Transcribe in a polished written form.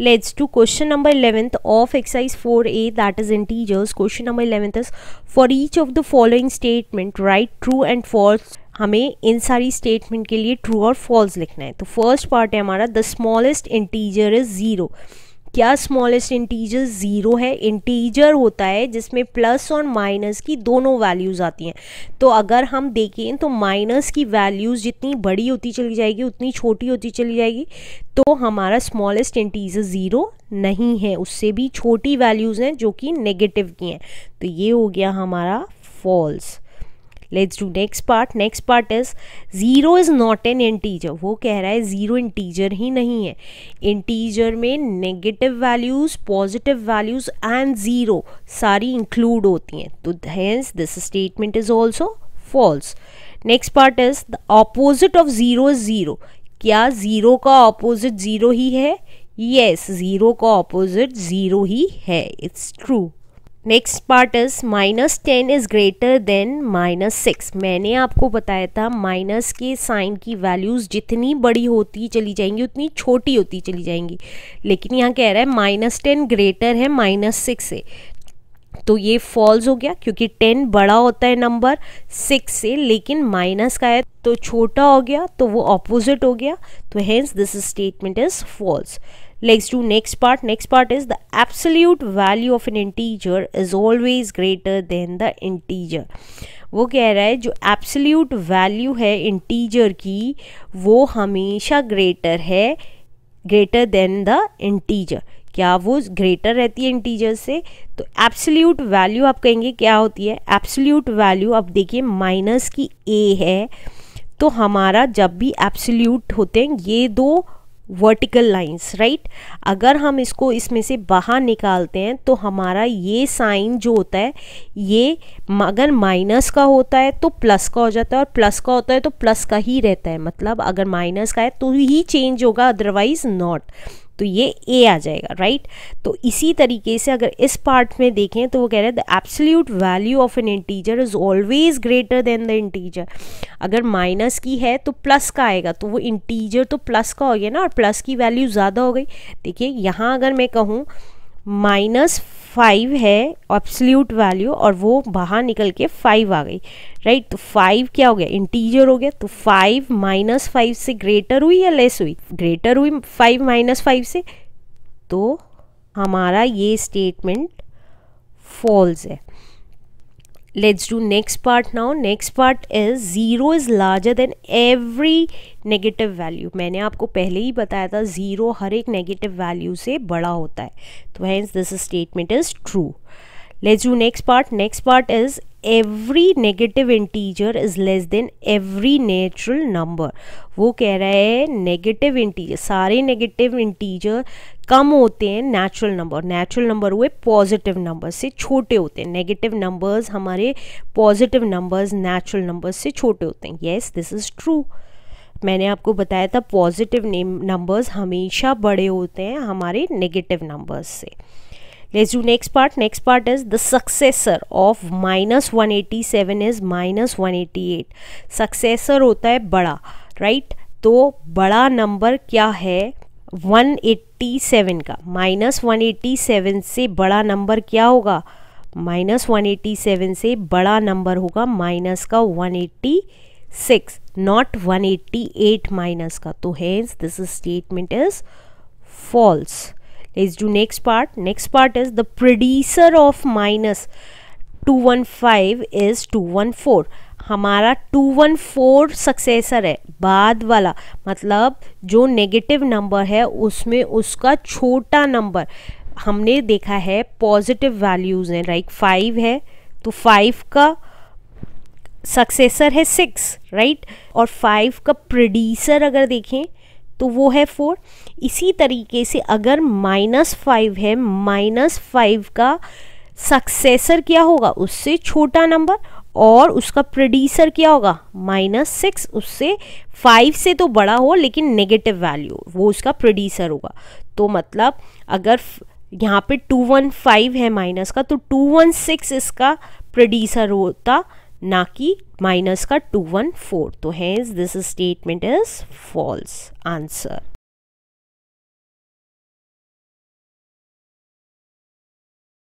leads to question number 11th of exercise 4A, that is integers. Question number 11th is, for each of the following statement write true and false. हमें इन सारी statement के लिए true और false लिखना है. तो first part है हमारा the smallest integer is 0. क्या smallest integer 0 है? integer होता है जिसमें plus और minus की दोनों values आती हैं. तो अगर हम देखें तो minus की values जितनी बड़ी होती चली जाएगी उतनी छोटी होती चली जाएगी, तो हमारा smallest integer 0 नहीं है, उससे भी छोटी values हैं जो कि negative की हैं. तो ये हो गया हमारा false. Let's do next part. Next part is, zero is not an integer. वो कह रहा है zero integer ही नहीं है. Integer में negative values, positive values and zero सारी include होती हैं. तो hence this statement is also false. Next part is, the opposite of zero is zero. क्या zero का opposite zero ही है? Yes, zero का opposite zero ही है. It's true. Next part is -10 is greater than -6. मैंने आपको बताया था माइनस के साइन की वैल्यूज जितनी बड़ी होती चली जाएंगी उतनी छोटी होती चली जाएंगी, लेकिन यहाँ कह रहा है -10 ग्रेटर है -6 से, तो ये फॉल्स हो गया क्योंकि 10 बड़ा होता है नंबर 6 से, लेकिन माइनस का है तो छोटा हो गया, तो वो ऑपोजिट हो गया. तो hence this statement is false. Let's do next part. Next part is, the absolute value of an integer is always greater than the integer. वो कह रहा है जो absolute value है integer की वो हमेशा greater than the integer. क्या वो greater रहती है integer से? तो absolute value आप कहेंगे क्या होती है? Absolute value आप देखिए minus की a है, तो हमारा जब भी absolute होते हैं ये दो वर्टिकल लाइंस, राइट, अगर हम इसको इसमें से बाहर निकालते हैं तो हमारा ये साइन जो होता है ये अगर माइनस का होता है तो प्लस का हो जाता है, और प्लस का होता है तो प्लस का ही रहता है, मतलब अगर माइनस का है तो ही चेंज होगा, अदरवाइज नॉट. तो ये ए आ जाएगा, राइट. तो इसी तरीके से अगर इस पार्ट में देखें तो वो कह रहा है the absolute value of an integer is always greater than the integer. अगर माइनस की है तो प्लस का आएगा, तो वो इंटीजर तो प्लस का हो गया ना, और प्लस की वैल्यू ज़्यादा हो गई. देखिए यहाँ अगर मैं कहूँ -5 है एब्सोल्यूट वैल्यू और वो बाहर निकल के 5 आ गई, राइट, तो 5 क्या हो गया? इंटीजर हो गया. तो 5 -5 से ग्रेटर हुई या लेस हुई? ग्रेटर हुई 5 -5 से, तो हमारा ये स्टेटमेंट फॉल्स है. Let's do next part now. Next part is, zero is larger than every negative value. मैंने आपको पहले ही बताया था ज़ीरो हर एक नेगेटिव वैल्यू से बड़ा होता है, तो hence this statement is true. Let's do next part. Next part is, every negative integer is less than every natural number. वो कह रहा है नेगेटिव इंटीजर, सारे नेगेटिव इंटीजर कम होते हैं नेचुरल नंबर. नेचुरल नंबर हुए पॉजिटिव नंबर से छोटे होते हैं. नेगेटिव नंबर्स हमारे पॉजिटिव नंबर्स नेचुरल नंबर्स से छोटे होते हैं. Yes, this is true. मैंने आपको बताया था पॉजिटिव नंबर्स हमेशा बड़े होते हैं हमारे नेगेटिव नंबर्स से. Let's do next part. Next part is, the successor of -187 is -188. Successor होता है बड़ा, right? तो बड़ा नंबर क्या है 187 का? -187 से बड़ा नंबर क्या होगा? -187 से बड़ा नंबर होगा माइनस का 186, not 188 माइनस का. तो hence this statement is false. Let's do next part. Next part is, the predecessor of -215 is 214. हमारा 214 सक्सेसर है, बाद वाला, मतलब जो नेगेटिव नंबर है उसमें उसका छोटा नंबर. हमने देखा है पॉजिटिव वैल्यूज़ हैं, राइट, 5 है तो 5 का सक्सेसर है 6, राइट, और 5 का प्रेडिसर अगर देखें तो वो है 4. इसी तरीके से अगर -5 है, -5 का सक्सेसर क्या होगा? उससे छोटा नंबर, और उसका प्रेडिसर क्या होगा? -6, उससे 5 से तो बड़ा हो लेकिन नेगेटिव वैल्यू, वो उसका प्रेडिसर होगा. तो मतलब अगर यहाँ पे 215 है माइनस का, तो 216 इसका प्रेडिसर होता, ना कि माइनस का 214. तो hence this statement is false answer.